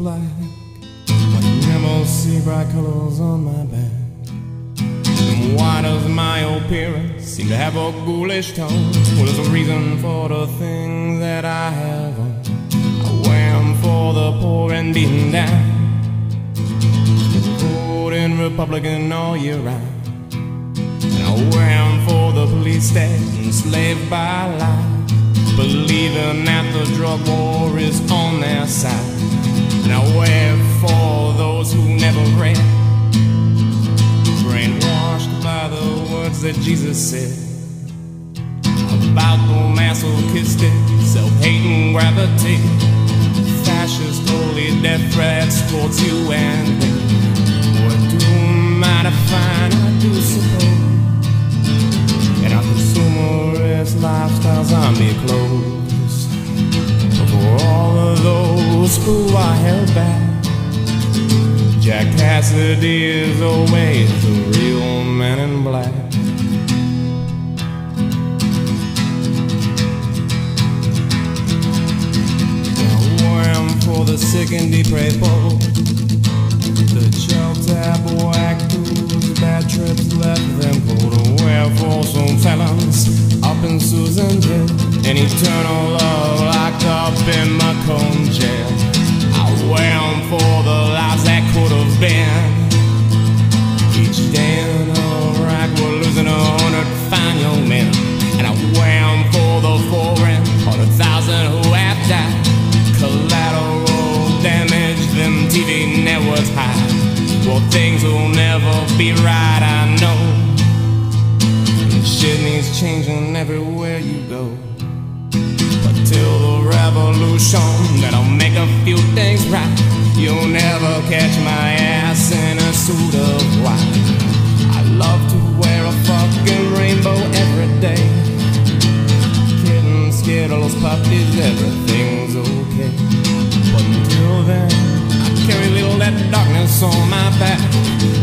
black, MOC bright colors on my back. And why does my appearance seem to have a ghoulish tone? Well, there's a reason for the things that I have on. I wear them for the poor and beaten down, voting Republican all year round. And I wear them for the police that enslaved by lies, believing that the drug war is on their side. And I wear it for those who never read, brainwashed by the words that Jesus said about the masochistic, self-hating gravity, fascist holy death threats towards you and me. What do I define? I do suppose, and our consumerist lifestyles on me clothes. But for all of those who are held back, Jack Cassady is always the real man in black. I wore him for the sick and depraved poor, the chill-tab whack whose bad trips left them cold. I wear for some felons up in Susanville, an eternal love locked up in Macomb jail. I wear them for the lives that could have been. Each day in Iraq we're losing 100 fine young men. And I wear them for the 400,000 who have died. Collateral damage them TV networks hide. Well, things will never be right, I know. And shit needs changing everywhere you go. Till the revolution that'll make a few things right, you'll never catch my ass in a suit of white. I love to wear a fucking rainbow every day. Kittens, skittles, puppies, everything's okay. But until then, I carry little that darkness on my back.